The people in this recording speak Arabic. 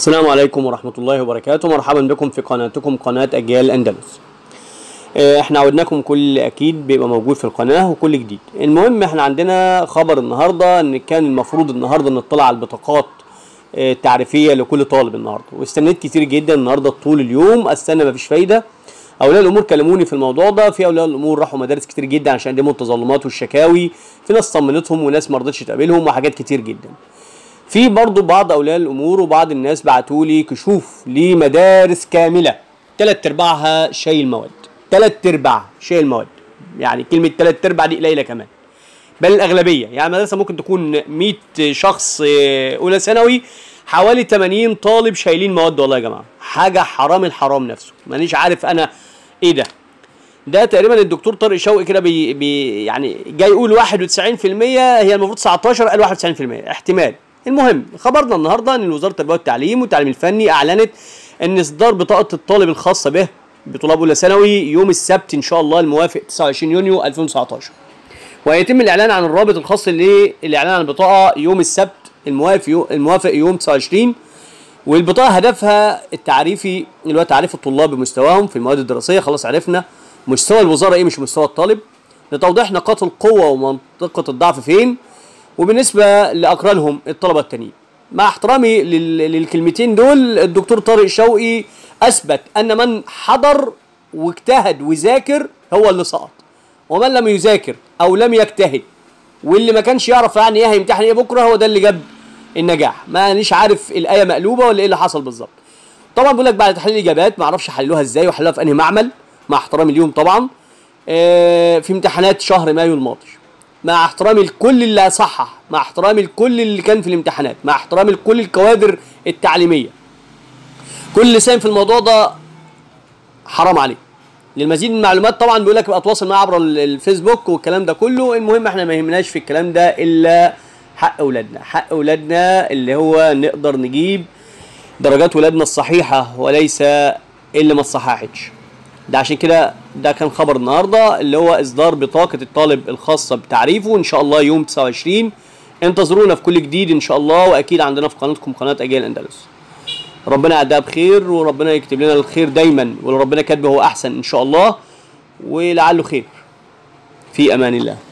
السلام عليكم ورحمة الله وبركاته. مرحبا بكم في قناتكم قناة أجيال أندلس. احنا عودناكم كل اكيد بيبقى موجود في القناة وكل جديد. المهم احنا عندنا خبر النهاردة ان كان المفروض النهاردة نطلع على البطاقات التعريفية لكل طالب النهاردة، واستنيت كتير جدا النهاردة طول اليوم استنى مفيش فايدة. اولياء الامور كلموني في الموضوع ده، في اولياء الامور راحوا مدارس كتير جدا عشان يقدموا التظلمات والشكاوي، في ناس طمنتهم وناس ما رضتش تقابلهم وحاجات كتير جدا. في برضو بعض اولياء الامور وبعض الناس بعتولي كشوف لمدارس كامله 3/4 شايل مواد، 3/4 شايل مواد، يعني كلمه 3/4 دي قليله كمان، بل الاغلبيه، يعني مدرسه ممكن تكون 100 شخص اولى ثانوي حوالي 80 طالب شايلين مواد. والله يا جماعه حاجه حرام الحرام نفسه، مانيش عارف انا ايه ده تقريبا. الدكتور طارق شوقي كده يعني جاي يقول 91%، هي المفروض 19، قال 91% احتمال. المهم خبرنا النهارده ان وزاره التربيه والتعليم والتعليم الفني اعلنت ان اصدار بطاقه الطالب الخاصه به بطلاب اولى ثانوي يوم السبت ان شاء الله الموافق 29 يونيو 2019، وهيتم الاعلان عن الرابط الخاص للاعلان عن البطاقه يوم السبت الموافق يوم 29. والبطاقه هدفها التعريفي اللي هو تعريف الطلاب بمستواهم في المواد الدراسيه، خلاص عرفنا مستوى الوزاره ايه مش مستوى الطالب، لتوضيح نقاط القوه ومنطقه الضعف فين، وبالنسبه لاقرانهم الطلبه التانيين. مع احترامي للكلمتين دول، الدكتور طارق شوقي اثبت ان من حضر واجتهد وذاكر هو اللي سقط، ومن لم يذاكر او لم يجتهد واللي ما كانش يعرف يعني ايه هيمتحن ايه بكره هو ده اللي جاب النجاح. مانيش عارف الايه مقلوبه ولا ايه اللي حصل بالظبط. طبعا بيقول لك بعد تحليل الاجابات ما اعرفش حللوها ازاي وحللوها في انهي معمل، مع احترامي ليهم طبعا، في امتحانات شهر مايو الماضي، مع احترامي لكل اللي صحح، مع احترامي لكل اللي كان في الامتحانات، مع احترامي لكل الكوادر التعليميه. كل اللي ساهم في الموضوع ده حرام عليه. للمزيد من المعلومات طبعا بيقول لك ابقى اتواصل معاه عبر الفيسبوك والكلام ده كله. المهم احنا ما يهمناش في الكلام ده الا حق اولادنا، حق اولادنا اللي هو نقدر نجيب درجات ولادنا الصحيحه وليس اللي ما اتصححتش. ده عشان كده ده كان خبر النهارده اللي هو اصدار بطاقه الطالب الخاصه بتعريفه ان شاء الله يوم 29. انتظرونا في كل جديد ان شاء الله، واكيد عندنا في قناتكم قناه أجيال أندلس. ربنا يعدها بخير، وربنا يكتب لنا الخير دايما، واللي ربنا كاتبه هو احسن ان شاء الله، ولعله خير. في امان الله.